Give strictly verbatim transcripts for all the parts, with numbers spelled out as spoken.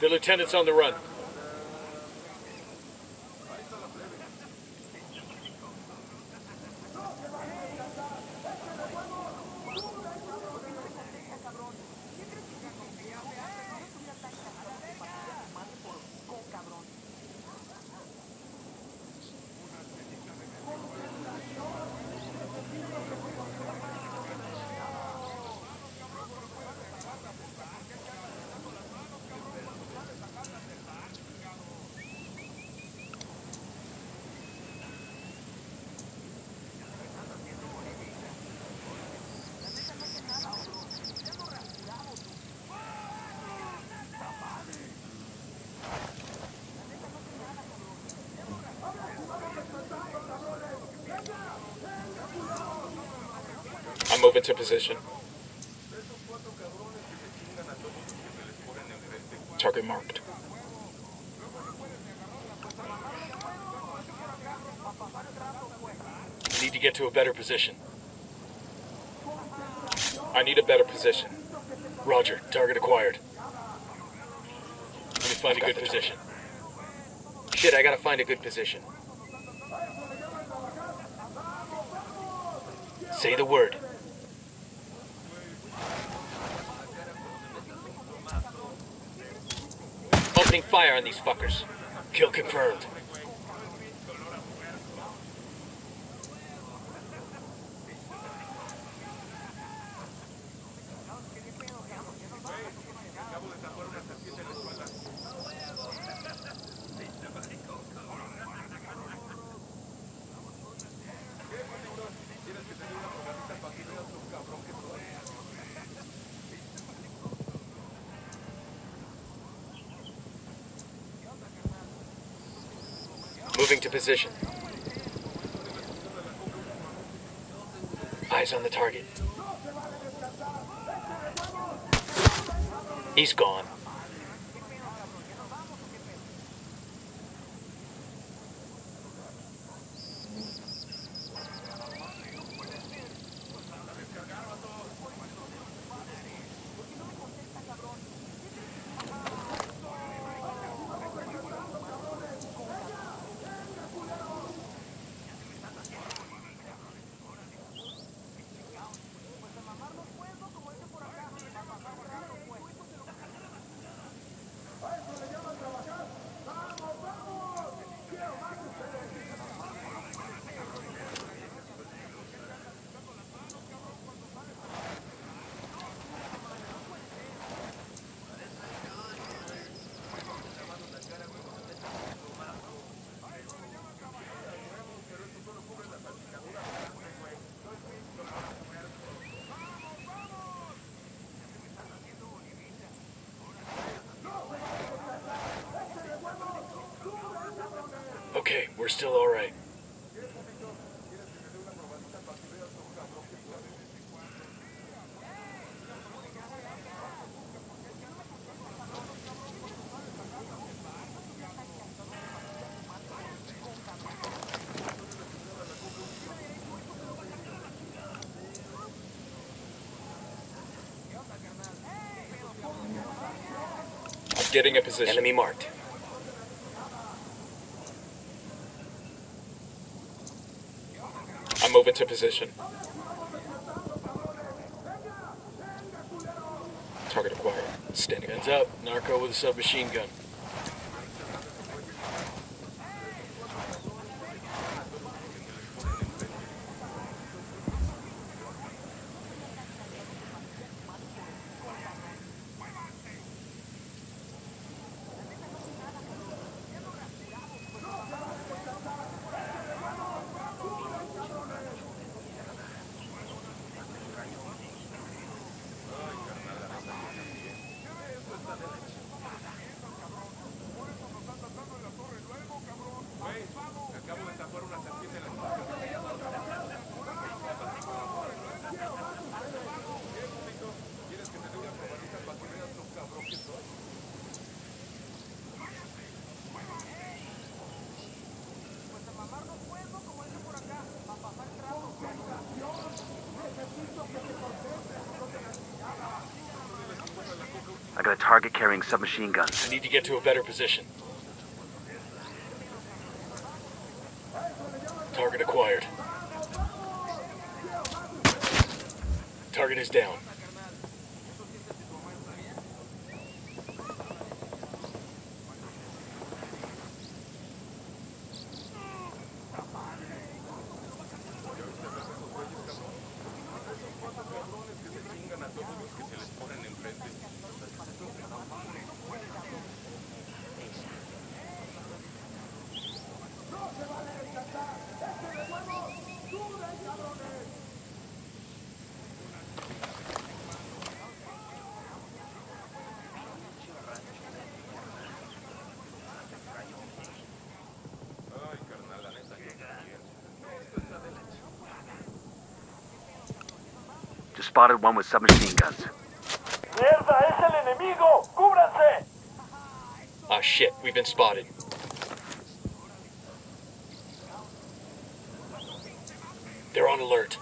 The lieutenant's on the run. I'm moving to position. Target marked. I need to get to a better position. I need a better position. Roger, target acquired. Let me find a good position. Shit, I gotta find a good position. Say the word. Opening fire on these fuckers. Kill confirmed. Moving to position. Eyes on the target. He's gone. Okay, we're still all right. I'm getting a position. Enemy marked. Move into position. Target acquired. Standing. Guns up. Narco with a submachine gun. for the target carrying submachine guns. I need to get to a better position. Target acquired. Target is down. Spotted one with submachine guns. Mierda, es el enemigo. Cúbranse. Oh shit, we've been spotted. They're on alert.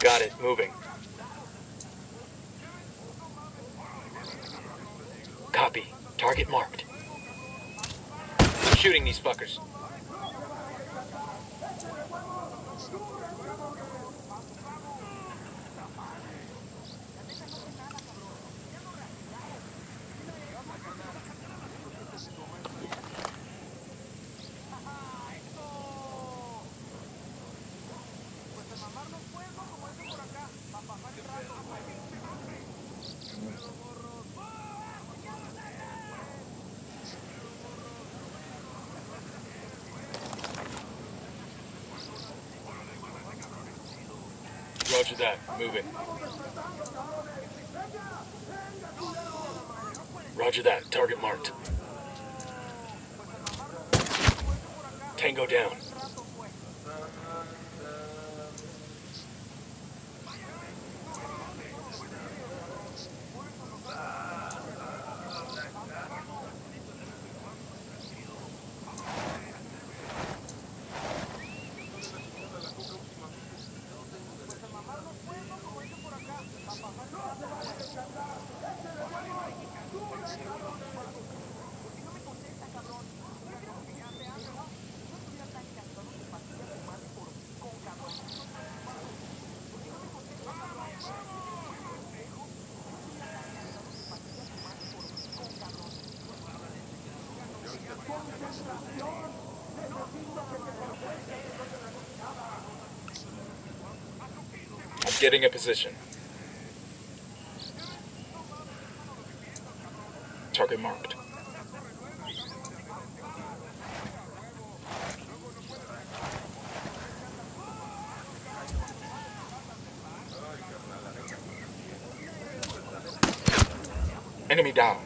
Got it, moving. Copy. Target marked. I'm shooting these fuckers. Roger that. Moving. Roger that. Target marked. Tango down. I'm getting a position. Target marked. Enemy down.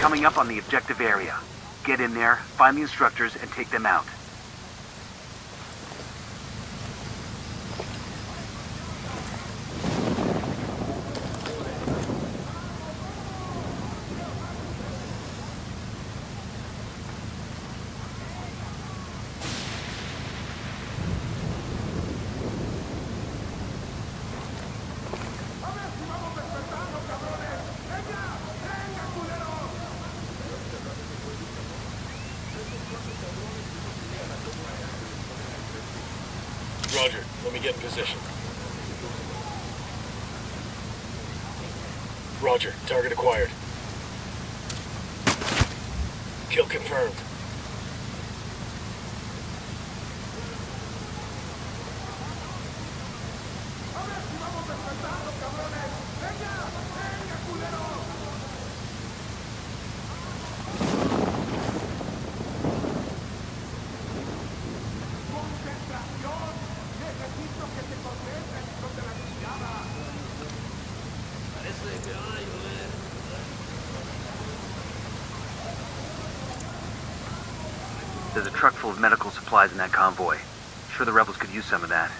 Coming up on the objective area. Get in there, find the instructors, and take them out. Roger, let me get in position. Roger, target acquired. Kill confirmed. There's a truck full of medical supplies in that convoy. Sure the rebels could use some of that.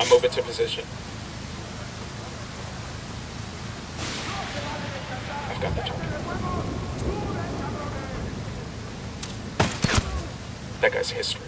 I'm moving to position. I've got the target. That guy's history.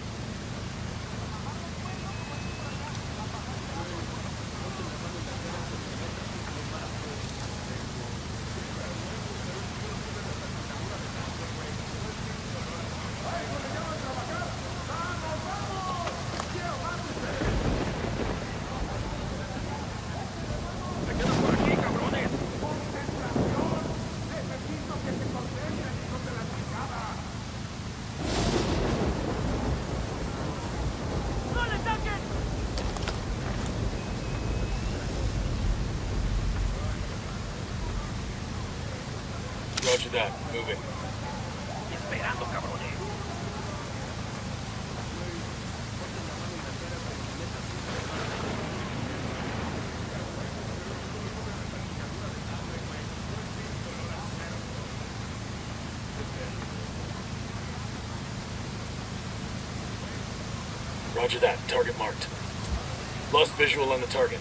Roger that. Moving. Esperando, cabrones. Roger that. Target marked. Lost visual on the target.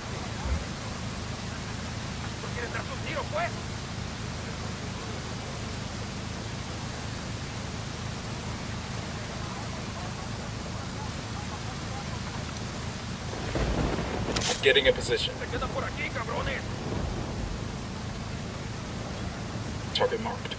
Getting a position. Target marked.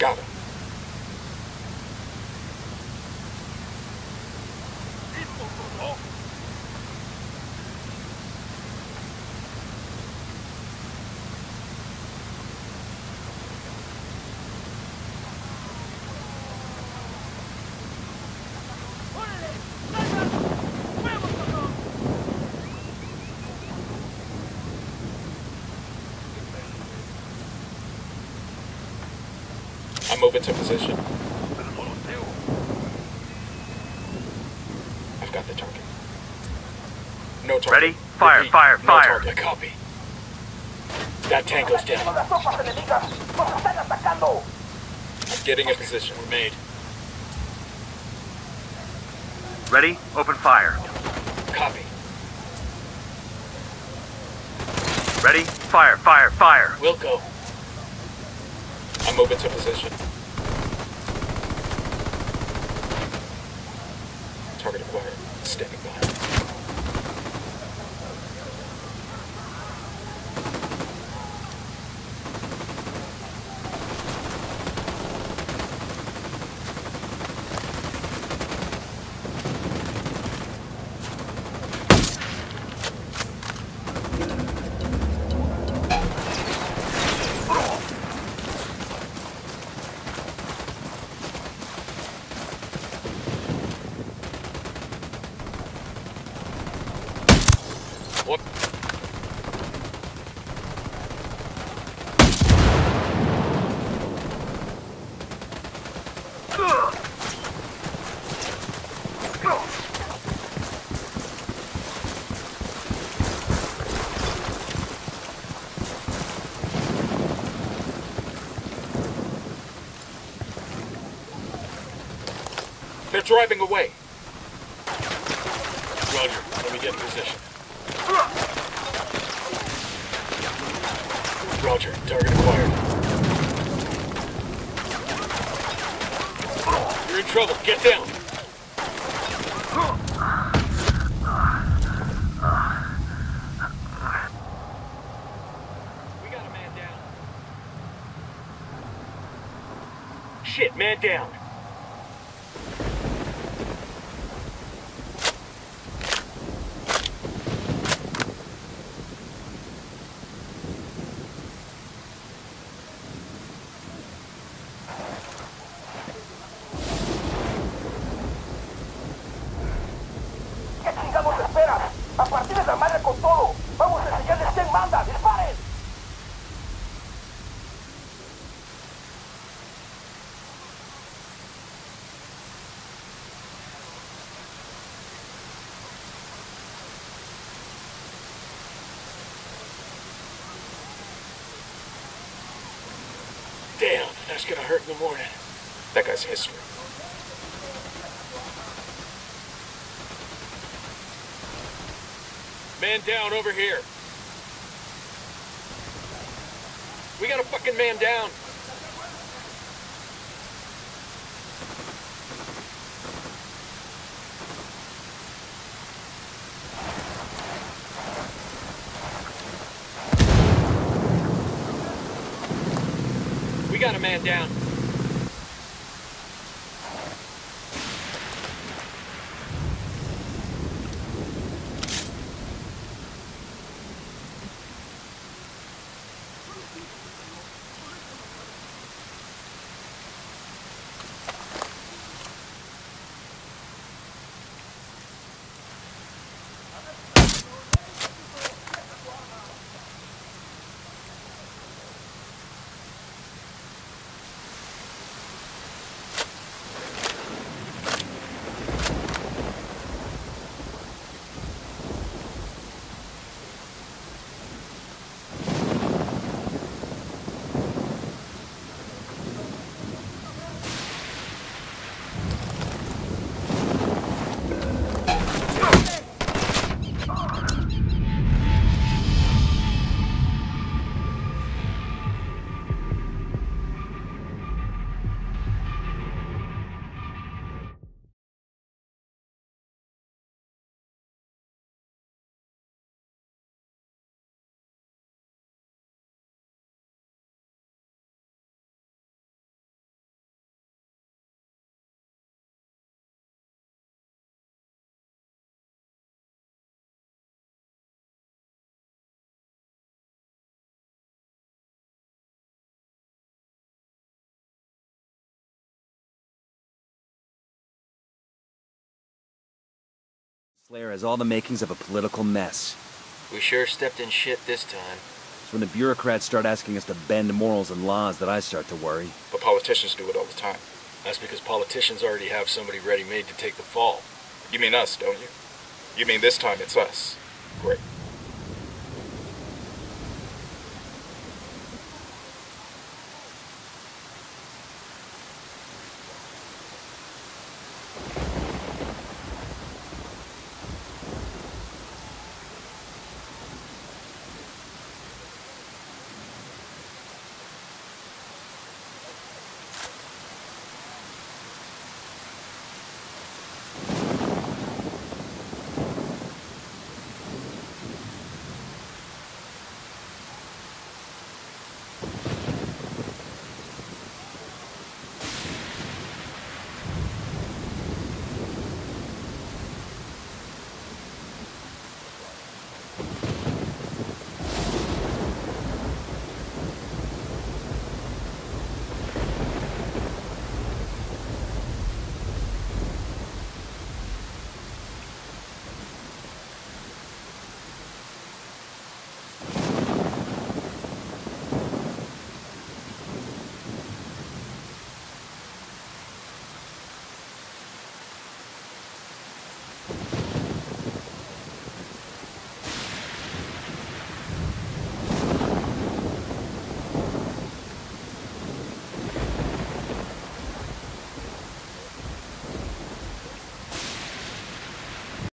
Got him. Move into position. I've got the target. No target. Ready? Fire, Repeat. fire, no fire. Target. I copy. That tank goes down. I'm getting a position. We're made. Ready? Open fire. Copy. Ready? Fire, fire, fire. We'll go. I'm moving to position. Target acquired. Standing by. They're driving away. Roger, let me get in position. Roger, target acquired. You're in trouble, get down! We got a man down. Shit, man down. Damn, that's gonna hurt in the morning. That guy's history. Man down over here. We got a fucking man down. We got a man down. Slayer has all the makings of a political mess. We sure stepped in shit this time. It's when the bureaucrats start asking us to bend morals and laws that I start to worry. But politicians do it all the time. That's because politicians already have somebody ready-made to take the fall. You mean us, don't you? You mean this time it's us. Great.